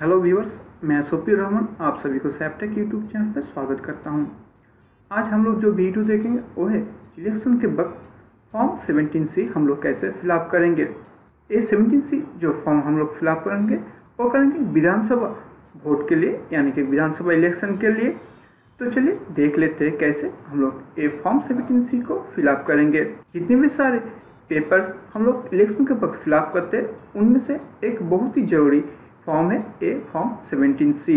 Hello viewers, मैं सौपी आप सभी को सैपटेक यूट्यूब चैनल पर स्वागत करता हूं। आज हम लोग जो वीडियो देखेंगे वो है इलेक्शन के वक्त फॉर्म 17C हम लोग कैसे फिलअप करेंगे। ये 17C जो फॉर्म हम लोग फिलअप करेंगे वो करेंगे विधानसभा वोट के लिए, यानी कि विधानसभा इलेक्शन के लिए। तो चलिए देख लेते हैं कैसे हम लोग ये फॉर्म 17C को फिलअप करेंगे। जितने भी सारे पेपर्स हम लोग इलेक्शन के वक्त फिलअप करते हैं उनमें से एक बहुत ही ज़रूरी फॉर्म है ए फॉर्म 17C।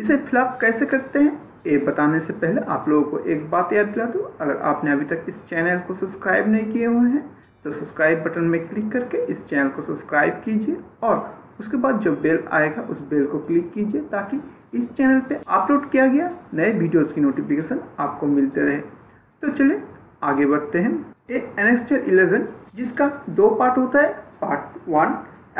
इसे फिलअप कैसे करते हैं ये बताने से पहले आप लोगों को एक बात याद दिला दूँ, अगर आपने अभी तक इस चैनल को सब्सक्राइब नहीं किए हुए हैं तो सब्सक्राइब बटन में क्लिक करके इस चैनल को सब्सक्राइब कीजिए और उसके बाद जो बेल आएगा उस बेल को क्लिक कीजिए ताकि इस चैनल पे अपलोड किया गया नए वीडियोज़ की नोटिफिकेशन आपको मिलते रहे। तो चलिए आगे बढ़ते हैं। ये एनेक्सचर 11 जिसका दो पार्ट होता है, part 1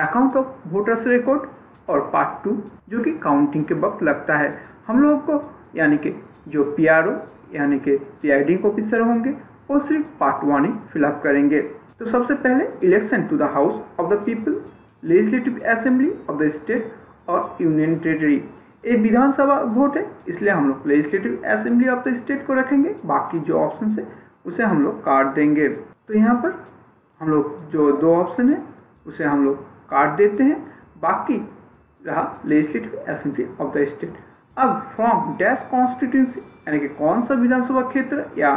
account of voters record और पार्ट 2 जो कि काउंटिंग के वक्त लगता है। हम लोगों को यानी कि जो PRO यानी कि प्रिजाइडिंग ऑफिसर होंगे वो सिर्फ पार्ट 1 ही फिलअप करेंगे। तो सबसे पहले election to the house of the people, legislative assembly of the state और यूनियन टेरेटरी। ये विधानसभा वोट है इसलिए हम लोग legislative assembly of the state को रखेंगे, बाकी जो ऑप्शन है उसे हम लोग काट देंगे। तो यहाँ पर हम लोग जो दो ऑप्शन है उसे हम लोग काट देते हैं, बाकी रहा legislative assembly of the state. अब फ्रॉम डैश कॉन्स्टिट्यूंसी यानी कि कौन सा विधानसभा क्षेत्र या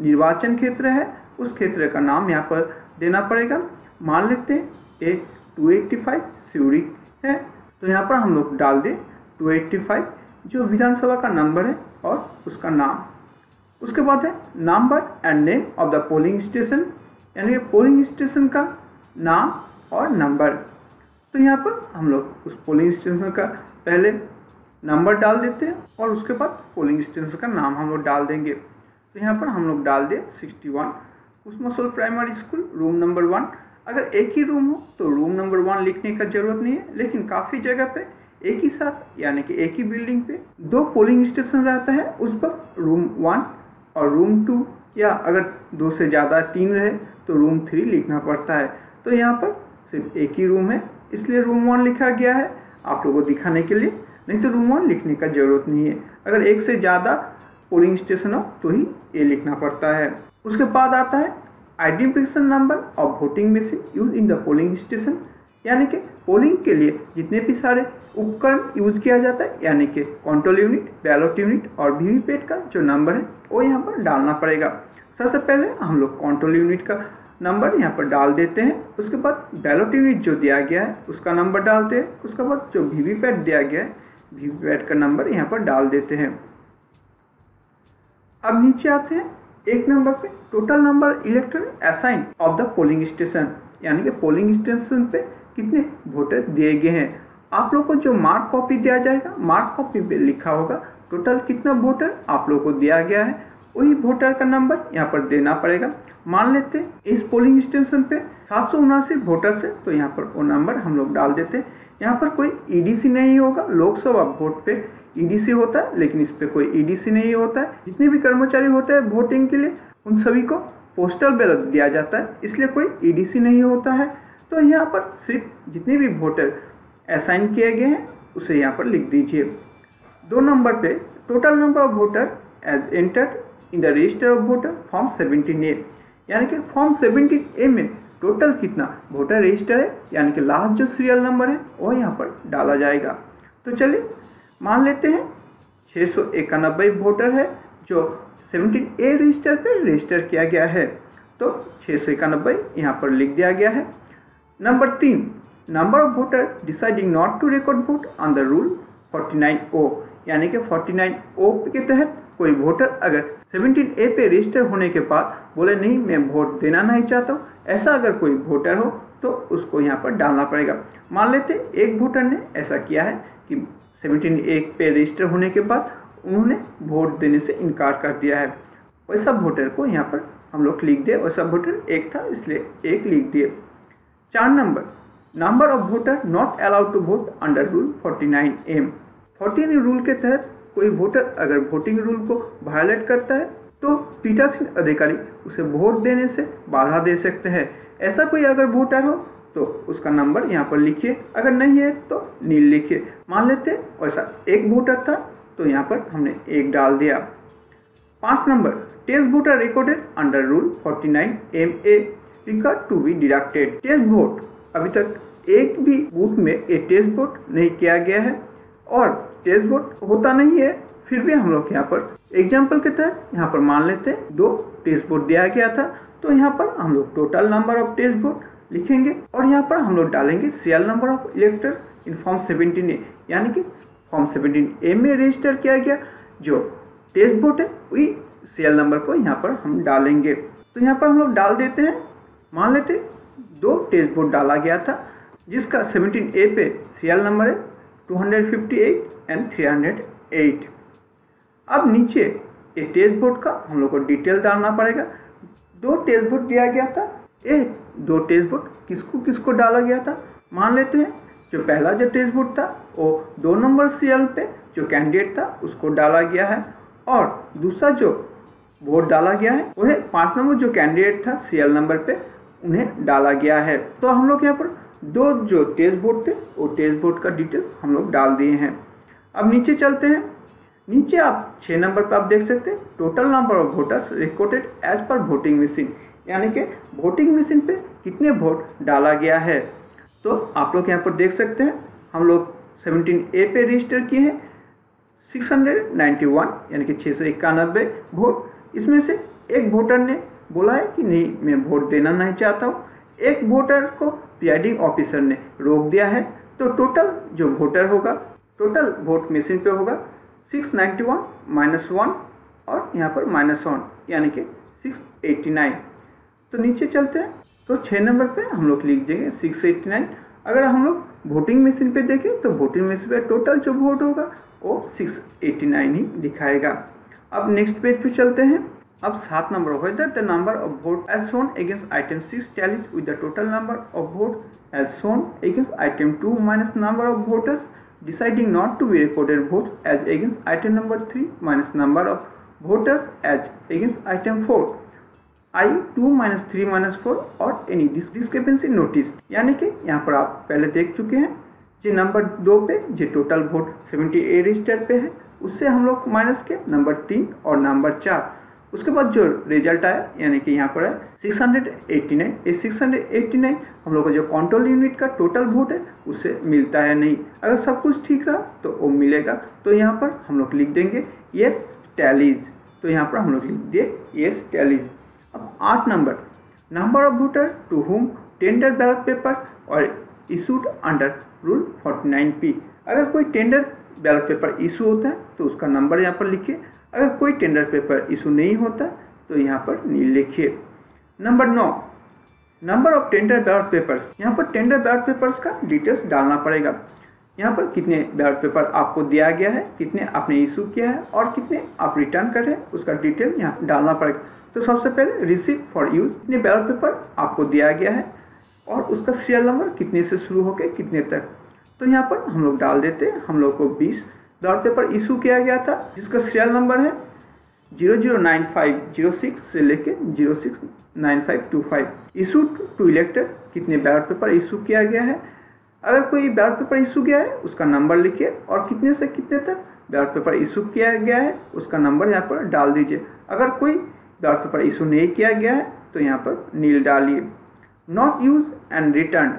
निर्वाचन क्षेत्र है उस क्षेत्र का नाम यहाँ पर देना पड़ेगा। मान लेते हैं ए 285 सिवरी है तो यहाँ पर हम लोग डाल दें 285 जो विधानसभा का नंबर है और उसका नाम। उसके बाद है number and name of the polling station यानी कि पोलिंग स्टेशन का नाम और नंबर। तो यहाँ पर हम लोग उस पोलिंग स्टेशन का पहले नंबर डाल देते हैं और उसके बाद पोलिंग स्टेशन का नाम हम लोग डाल देंगे। तो यहाँ पर हम लोग डाल दें 61 Kusumsol primary school room number 1। अगर एक ही रूम हो तो रूम नंबर 1 लिखने का ज़रूरत नहीं है, लेकिन काफ़ी जगह पे एक ही साथ यानी कि एक ही बिल्डिंग पे दो पोलिंग स्टेशन रहता है उस पर रूम 1 और रूम 2, या अगर 2 से ज़्यादा 3 रहे तो रूम 3 लिखना पड़ता है। तो यहाँ पर सिर्फ एक ही रूम है इसलिए रूम 1 लिखा गया है आप लोगों को दिखाने के लिए, नहीं तो रूम 1 लिखने का ज़रूरत नहीं है। अगर एक से ज़्यादा पोलिंग स्टेशन हो तो ही ये लिखना पड़ता है। उसके बाद आता है identification number of voting machine use in the polling station यानी कि पोलिंग के लिए जितने भी सारे उपकरण यूज किया जाता है यानी कि कंट्रोल यूनिट, बैलट यूनिट और वीवीपैट का जो नंबर है वो यहाँ पर डालना पड़ेगा। सबसे पहले हम लोग कंट्रोल यूनिट का नंबर यहाँ पर डाल देते हैं, उसके बाद बैलट यूनिट जो दिया गया है उसका नंबर डालते हैं, उसके बाद जो वीवीपैट दिया गया है वीवीपैट का नंबर यहाँ पर डाल देते हैं। अब नीचे आते हैं 1 नंबर पे total number elector assign of the polling station यानी कि पोलिंग स्टेशन पे कितने वोटर दिए गए हैं। आप लोग को जो मार्क कॉपी दिया जाएगा मार्क कॉपी पे लिखा होगा टोटल कितना वोटर आप लोग को दिया गया है, वही वोटर का नंबर यहाँ पर देना पड़ेगा। मान लेते हैं इस पोलिंग स्टेशन पे 779 वोटर्स है तो यहाँ पर वो नंबर हम लोग डाल देते हैं। यहाँ पर कोई EDC नहीं होगा, लोकसभा वोट पे EDC होता है लेकिन इस पे कोई EDC नहीं होता है। जितने भी कर्मचारी होते हैं वोटिंग के लिए उन सभी को पोस्टल बैलेट दिया जाता है इसलिए कोई EDC नहीं होता है। तो यहाँ पर सिर्फ जितने भी वोटर असाइन किए गए हैं उसे यहाँ पर लिख दीजिए। 2 नंबर पे total number of voter as entered in the register of voter form 17A यानी कि फॉर्म 17A में टोटल कितना वोटर रजिस्टर है यानी कि लास्ट जो सीरियल नंबर है वो यहाँ पर डाला जाएगा। तो चलिए मान लेते हैं 691 वोटर है जो 17A रजिस्टर पर रजिस्टर किया गया है तो 691 यहाँ पर लिख दिया गया है। Number 3 number of voter deciding not to record vote on the rule 49O यानी कि 49O के तहत कोई वोटर अगर 17A पे रजिस्टर होने के बाद बोले नहीं मैं वोट देना नहीं चाहता हूँ, ऐसा अगर कोई वोटर हो तो उसको यहाँ पर डालना पड़ेगा। मान लेते एक वोटर ने ऐसा किया है कि 17A पे रजिस्टर होने के बाद उन्होंने वोट देने से इनकार कर दिया है, वैसा वोटर को यहाँ पर हम लोग लिख दिए। वैसा वोटर 1 था इसलिए 1 लिख दिए। 4 number number of voter not allowed to vote under rule 49M। 49 rule के तहत कोई वोटर अगर वोटिंग रूल को वायलेट करता है तो पीठासीन अधिकारी उसे वोट देने से बाधा दे सकते हैं। ऐसा कोई अगर वोटर हो तो तो उसका नंबर यहाँ पर लिखिए, अगर नहीं है तो नील लिखिए। मान लेते वैसा एक वोटर था तो यहाँ पर हमने एक डाल दिया। 5 number, test vote are recorded under rule 49MA record to be deducted. Test vote अभी तक एक भी बूथ में ये टेस्ट वोट नहीं किया गया है और टेस्ट वोट होता नहीं है, फिर भी हम लोग यहाँ पर एग्जाम्पल के तहत यहाँ पर मान लेते 2 टेस्ट वोट दिया गया था, तो यहाँ पर हम लोग total number of test vote लिखेंगे और यहाँ पर हम लोग डालेंगे serial number of elector in form 17A, यानी कि फॉर्म 17A में रजिस्टर किया गया जो टेस्ट वोट है वही सीरियल नंबर को यहाँ पर हम डालेंगे। तो यहाँ पर हम लोग डाल देते हैं, मान लेते 2 टेस्ट वोट डाला गया था जिसका 17A पे सीरियल नंबर है 258 एंड 308। अब नीचे ये टेस्ट वोट का हम लोग को डिटेल डालना पड़ेगा। 2 टेस्ट वोट दिया गया था, ये 2 टेस्ट वोट किसको किसको डाला गया था। मान लेते हैं जो पहला जो टेस्ट वोट था वो 2 नंबर सीरियल पे जो कैंडिडेट था उसको डाला गया है और दूसरा जो वोट डाला गया है वह 5 नंबर जो कैंडिडेट था सीरियल नंबर पे उन्हें डाला गया है। तो हम लोग यहाँ पर 2 जो टेस्ट वोट थे वो टेस्ट वोट का डिटेल हम लोग डाल दिए हैं। अब नीचे चलते हैं, नीचे आप 6 नंबर पर आप देख सकते हैं total number of voters recorded as per voting machine, यानी कि वोटिंग मशीन पे कितने वोट डाला गया है। तो आप लोग यहाँ पर देख सकते हैं हम लोग 17A पे रजिस्टर किए हैं 691 यानी कि 691 वोट। इसमें से एक वोटर ने बोला है कि नहीं मैं वोट देना नहीं चाहता हूँ, एक वोटर को प्रिजाइडिंग ऑफिसर ने रोक दिया है, तो टोटल जो वोटर होगा टोटल वोट मशीन पे होगा 691 माइनस 1 और यहाँ पर माइनस 1 यानी कि 689। तो नीचे चलते हैं तो 6 नंबर पे हम लोग लिख देंगे 689। अगर हम लोग वोटिंग मशीन पे देखें तो वोटिंग मशीन पे टोटल जो वोट होगा वो 689 ही दिखाएगा। अब नेक्स्ट पेज पे चलते हैं। अब 7 number whether the number of vote as shown against item 6 tallies with the total number of vote as shown against item 2 minus number of voters deciding not to be recorded vote as against item number 3 minus number of voters as against item 4 आई 2 - 3 - 4 और any discrepancy notice. यानी कि यहाँ पर आप पहले देख चुके हैं जो नंबर 2 पे जो टोटल वोट 70A रजिस्टर पे है उससे हम लोग माइनस के नंबर 3 और नंबर 4, उसके बाद जो रिजल्ट आया यानी कि यहाँ पर है 689। ये 689 हम लोग का जो कंट्रोल यूनिट का टोटल वोट है उससे मिलता है नहीं, अगर सब कुछ ठीक रहा तो वो मिलेगा। तो यहाँ पर हम लोग लिख देंगे येस टैलीज, तो यहाँ पर हम लोग लिख दिए येस टैलीज। अब 8 number, number of voter to whom tender ballot paper और इशूड अंडर रूल 49P। अगर कोई टेंडर बैलेट पेपर इशू होता है तो उसका नंबर यहाँ पर लिखिए, अगर कोई टेंडर पेपर इशू नहीं होता तो यहाँ पर नील लिखिए। Number 9, number of tender ballot papers. यहाँ पर टेंडर बैलेट पेपर्स का डिटेल्स डालना पड़ेगा, यहाँ पर कितने बैलेट पेपर आपको दिया गया है, कितने आपने इशू किया है और कितने आप रिटर्न कर रहे हैं उसका डिटेल यहाँ डालना पड़ेगा। तो सबसे पहले रिसीव फॉर यूज, कितने बैलेट पेपर आपको दिया गया है और उसका सीरियल नंबर कितने से शुरू होकर कितने तक, तो यहाँ पर हम लोग डाल देते हैं। हम लोग को 20 बैलेट पेपर इशू किया गया था जिसका सीरियल नंबर है 009506 से लेकर 069525। इशू टू इलेक्टर, कितने बैलेट पेपर इशू किया गया है, अगर कोई बैलेट पेपर इशू किया है उसका नंबर लिखिए और कितने से कितने तक बैलेट पेपर इशू किया गया है उसका नंबर यहाँ पर डाल दीजिए। अगर कोई बैलेट पेपर इशू नहीं किया गया है तो यहाँ पर नील डालिए। नॉट यूज एंड रिटर्न,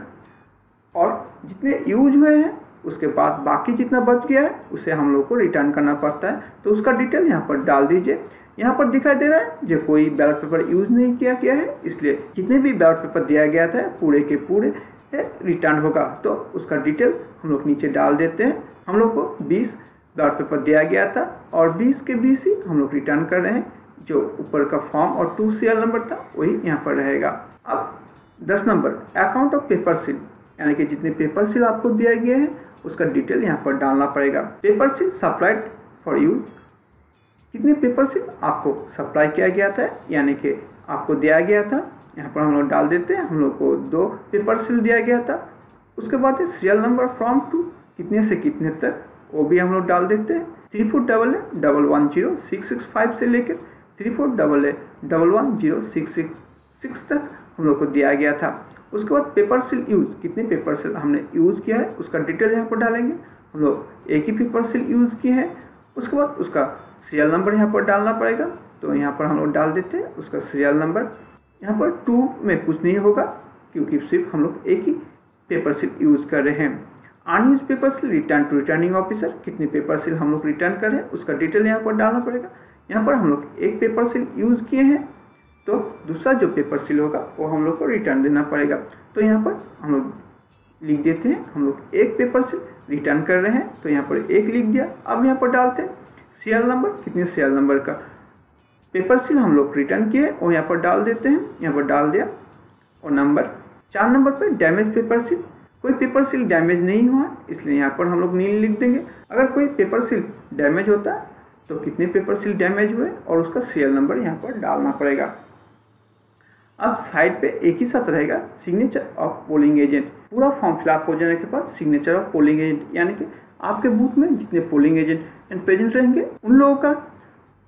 और जितने यूज हुए हैं उसके बाद बाकी जितना बच गया है उसे हम लोग को रिटर्न करना पड़ता है, तो उसका डिटेल यहाँ पर डाल दीजिए। यहाँ पर दिखाई दे रहा है जो कोई बैलेट पेपर यूज नहीं किया गया है, इसलिए जितने भी बैलेट पेपर दिया गया था पूरे के पूरे रिटर्न होगा, तो उसका डिटेल हम लोग नीचे डाल देते हैं। हम लोग को 20 बैलेट पेपर दिया गया था और 20 के 20 ही हम लोग रिटर्न कर रहे हैं, जो ऊपर का फॉर्म और 2 सीरियल नंबर था वही यहाँ पर रहेगा। अब 10 number, account of paper seal, यानी कि जितने पेपर सील आपको दिया गया है उसका डिटेल यहाँ पर डालना पड़ेगा। Paper seal supplied for use, कितने पेपर सील आपको सप्लाई किया गया था यानी कि आपको दिया गया था, यहाँ पर हम लोग डाल देते हैं। हम लोग को 2 पेपर सील दिया गया था, उसके बाद सीरियल नंबर फ्रॉम 2 कितने से कितने तक वो भी हम लोग डाल देते हैं। 3488110665 से लेकर 3488110666 तक हम लोग को दिया गया था। उसके बाद पेपर सील यूज़, कितने पेपर सील हमने यूज़ किया है उसका डिटेल यहाँ पर डालेंगे। हम लोग एक ही पेपर सील यूज़ किए हैं। उसके बाद उसका सीरियल नंबर यहाँ पर डालना पड़ेगा, तो यहाँ पर हम लोग डाल देते हैं उसका सीरियल नंबर। यहाँ पर 2 में कुछ नहीं होगा क्योंकि सिर्फ हम लोग एक ही पेपर सील यूज़ कर रहे हैं। Unused paper seal return to returning officer, कितने पेपर सील हम लोग रिटर्न कर रहे हैं उसका डिटेल यहाँ पर डालना पड़ेगा। यहाँ पर हम लोग एक पेपर सील यूज़ किए हैं तो दूसरा जो पेपर सील होगा वो हम लोग को रिटर्न देना पड़ेगा। तो यहाँ पर हम लोग लिख देते हैं, हम लोग एक पेपर सील रिटर्न कर रहे हैं तो यहाँ पर एक लिख दिया। अब यहाँ पर डालते हैं सीरियल नंबर, कितने सीरियल नंबर का पेपर सील हम लोग रिटर्न किए और यहाँ पर डाल देते हैं। यहाँ पर डाल दिया और नंबर 4 नंबर पर डैमेज पेपर सील, कोई पेपर सील डैमेज नहीं हुआ इसलिए यहाँ पर हम लोग नील लिख देंगे। अगर कोई पेपर सील डैमेज होता तो कितने पेपर सील डैमेज हुए और उसका सीरियल नंबर यहाँ पर डालना पड़ेगा। अब साइड पे एक ही साथ रहेगा सिग्नेचर ऑफ पोलिंग एजेंट। पूरा फॉर्म फिलअप हो जाने के बाद सिग्नेचर ऑफ पोलिंग एजेंट, यानी कि आपके बूथ में जितने पोलिंग एजेंट प्रेजेंट रहेंगे उन लोगों का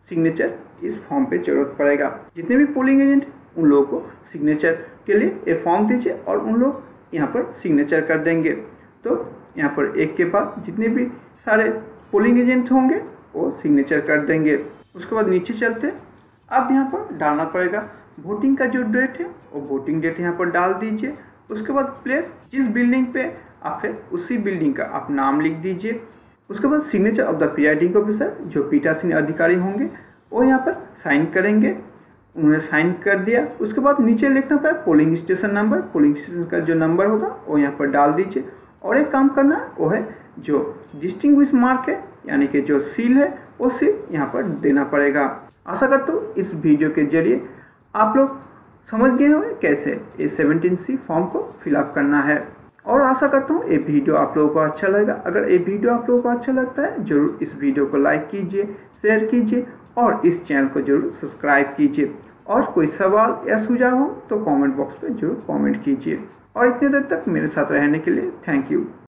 सिग्नेचर इस फॉर्म पे जरूरत पड़ेगा। जितने भी पोलिंग एजेंट उन लोगों को सिग्नेचर के लिए ये फॉर्म दीजिए और उन लोग यहाँ पर सिग्नेचर कर देंगे। तो यहाँ पर एक के बाद जितने भी सारे पोलिंग एजेंट होंगे वो सिग्नेचर कर देंगे। उसके बाद नीचे चलते, अब यहाँ पर डालना पड़ेगा वोटिंग का जो डेट है वो वोटिंग डेट यहाँ पर डाल दीजिए। उसके बाद प्लेस, जिस बिल्डिंग पे आप है उसी बिल्डिंग का आप नाम लिख दीजिए। उसके बाद signature of the presiding officer, जो पीठासीन अधिकारी होंगे वो यहाँ पर साइन करेंगे, उन्होंने साइन कर दिया। उसके बाद नीचे लिखना पड़ा polling station number, polling station का जो नंबर होगा वो यहाँ पर डाल दीजिए। और एक काम करना है वो है जो डिस्टिंग्विश मार्क है यानी कि जो सील है वो सील यहाँ पर देना पड़ेगा। आशा करता हूँ इस वीडियो के जरिए आप लोग समझ गए होंगे कैसे ये 17C फॉर्म को फिलअप करना है। और आशा करता हूँ ये वीडियो आप लोगों को अच्छा लगेगा। अगर ये वीडियो आप लोगों को अच्छा लगता है जरूर इस वीडियो को लाइक कीजिए, शेयर कीजिए और इस चैनल को जरूर सब्सक्राइब कीजिए। और कोई सवाल या सुझाव हो तो कमेंट बॉक्स में जरूर कमेंट कीजिए। और इतने देर तक मेरे साथ रहने के लिए थैंक यू।